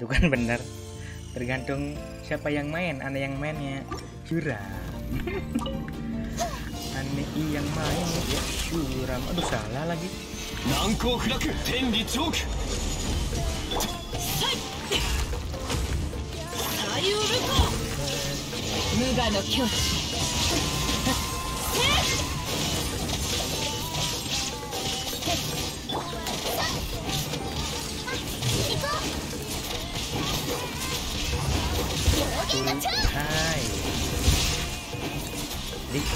Tuh kan bener. Tergantung siapa yang main. Aneh yang mainnya curang. Aneh yang main ya curang. Aduh salah lagi. Hai. Dik.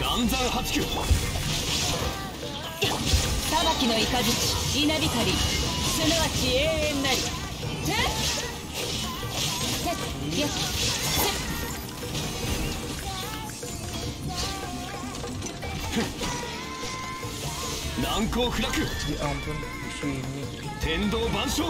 Ganzan Hatsuki. Sabaki no Ikazuchi, Inabikari. Sunawachi eien nari. Nanko Furaku. Ya ampun, di sini. Tendou Banshou.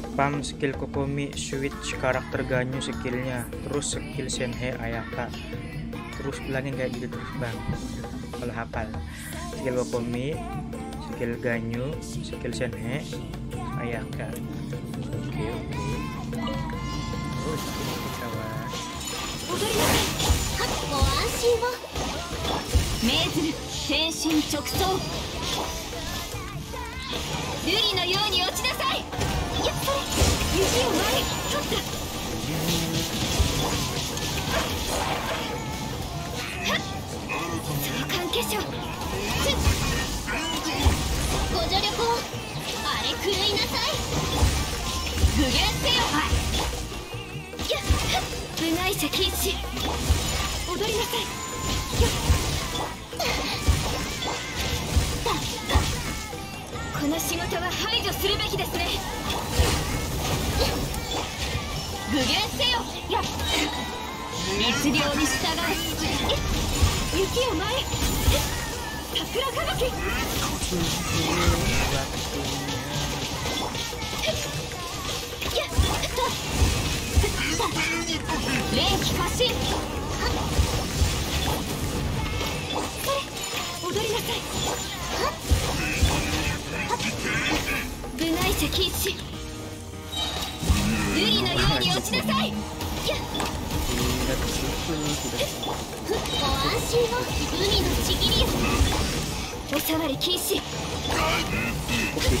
Spam skill Kokomi, switch karakter Ganyu skillnya, terus skill Shenhe Ayaka, terus bilangin kayak gitu terus bang kalau hafal. Skill Kokomi, skill Ganyu, skill Shenhe Ayaka. Oke.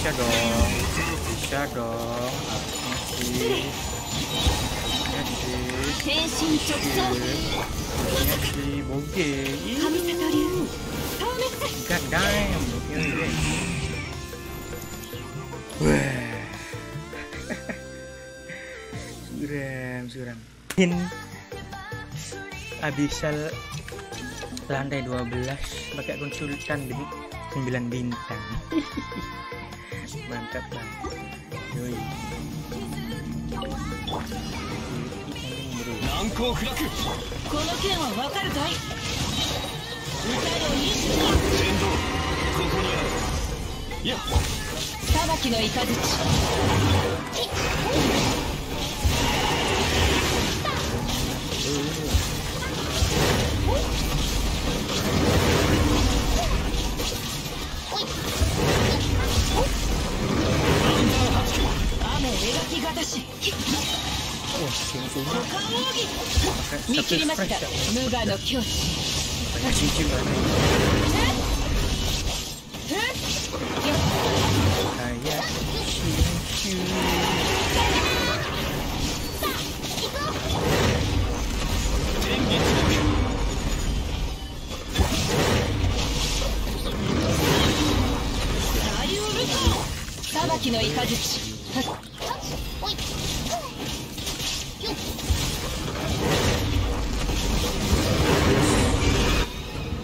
Bisa dong. Suram. Abisal lantai 12 pakai konsultan demi 9 bintang. Mantap banget. Yoi. Nanko Furaku. Kono ken wa wakaru kai? Utai o nishiki. Tendo. Koko ni aru. Ya. Sabaki no Ikazuchi.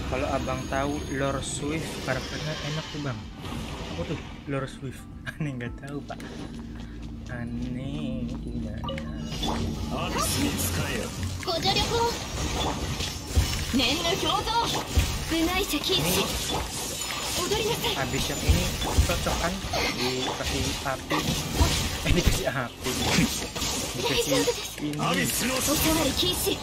Kalau abang tahu lore Swift karakternya enak tuh bang. Waduh, lurus swift. Aneh nggak tahu pak. Aneh tidak tahu. Habis yang ini cocok kan dikasih api, dikasih api, dikasih ini.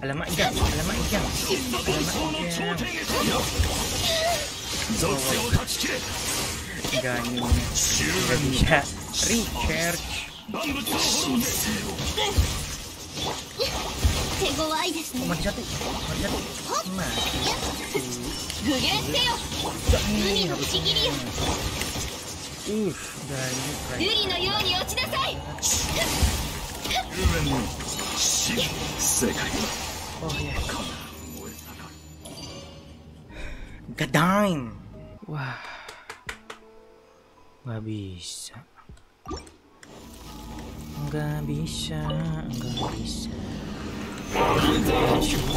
Alamak jam, alamak jam, alamak jam. Ganyu tidak bisa recharge. Mati satu, mati satu. Oh ya, Gadain. Wah, nggak bisa, nggak bisa, nggak bisa. Ya Shogun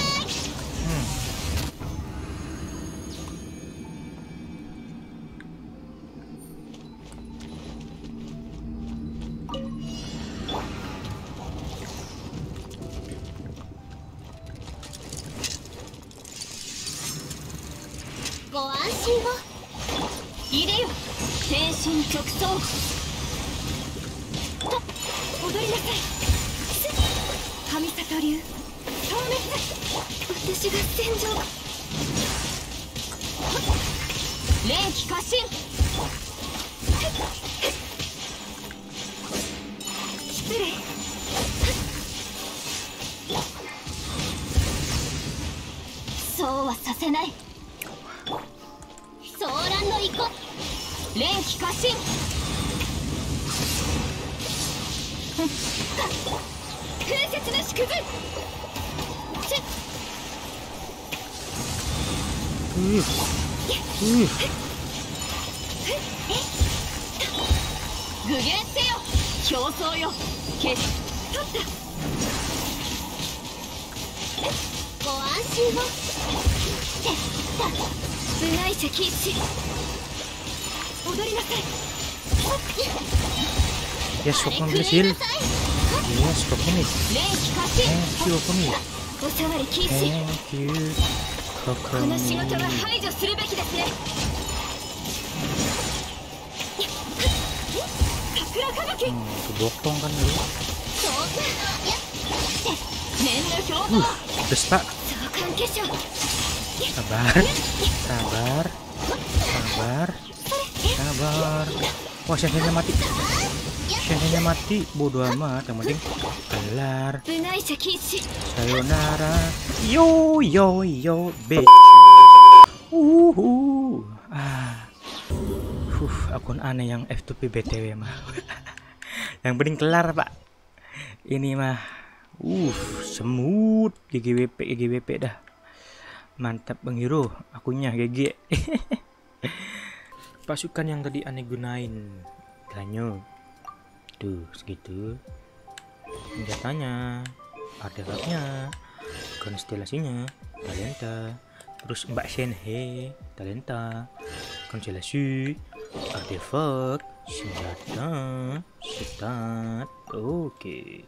berhasil. Ya Shogun ini. Thank you Kokomi. Thank you Kokomi. Kebokong kan dulu. Bestak. Sabar, sabar, sabar, sabar. Wah, Shenhe mati. Shenhe mati, bodoh amat. Yang penting kelar. Sayonara. Yo yo yo, bitch. Akun aneh yang F2P BTW mah. Yang penting kelar, Pak. Ini mah semut GGWP dah. Mantap Bang Hero, akunya GG. Pasukan yang tadi aneh gunain Ganyu. Tuh, segitu. Senjatanya, artefaknya, konstelasinya, talenta. Terus Mbak Shenhe, talenta, konstelasi, artefak, senjata, stat. Oke.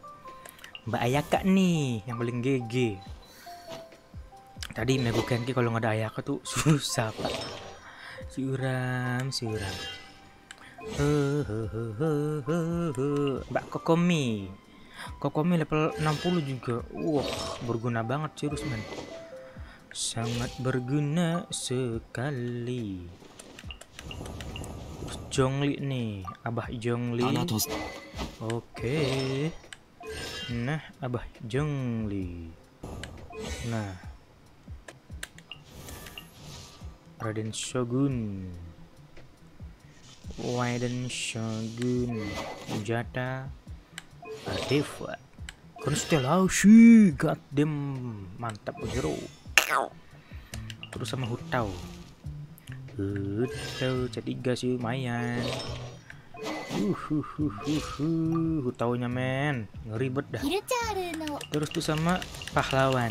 Mbak Ayaka nih yang paling GG. Tadi Megukenki kalau nggak ada Ayaka tuh susah, Pak. Suram. Mbak Kokomi level 60 juga. Wah, berguna banget Cyrus, men. Sangat berguna sekali. Jongli nih, Abah Jongli. Oke. Nah, Abah Jongli. Nah, Raiden Shogun. Senjata, artefak, konstelasi, goddamn, mantap hero. Terus sama Hu Tao. C3 sih lumayan. Hu Tao-nya, men, ngeribet dah. Terus tuh sama pahlawan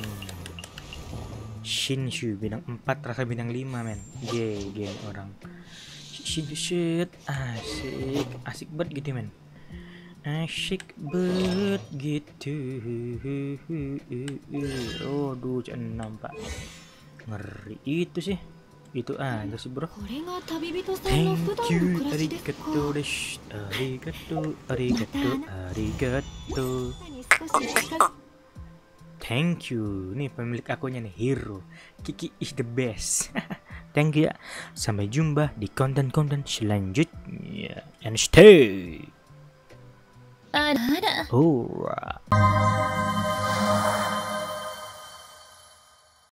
Shenhe bintang 4 rasa bintang 5, men. Geng orang Shenhe asik banget gitu, men. Aduh, jenam, Pak. Ngeri itu sih. Itu aja sih, Bro. Thank you. Arigato. Thank you. Nih pemilik akunnya nih, Hero. Kiki is the best. Thank you ya. Sampai jumpa di konten-konten selanjutnya. And stay. Alright.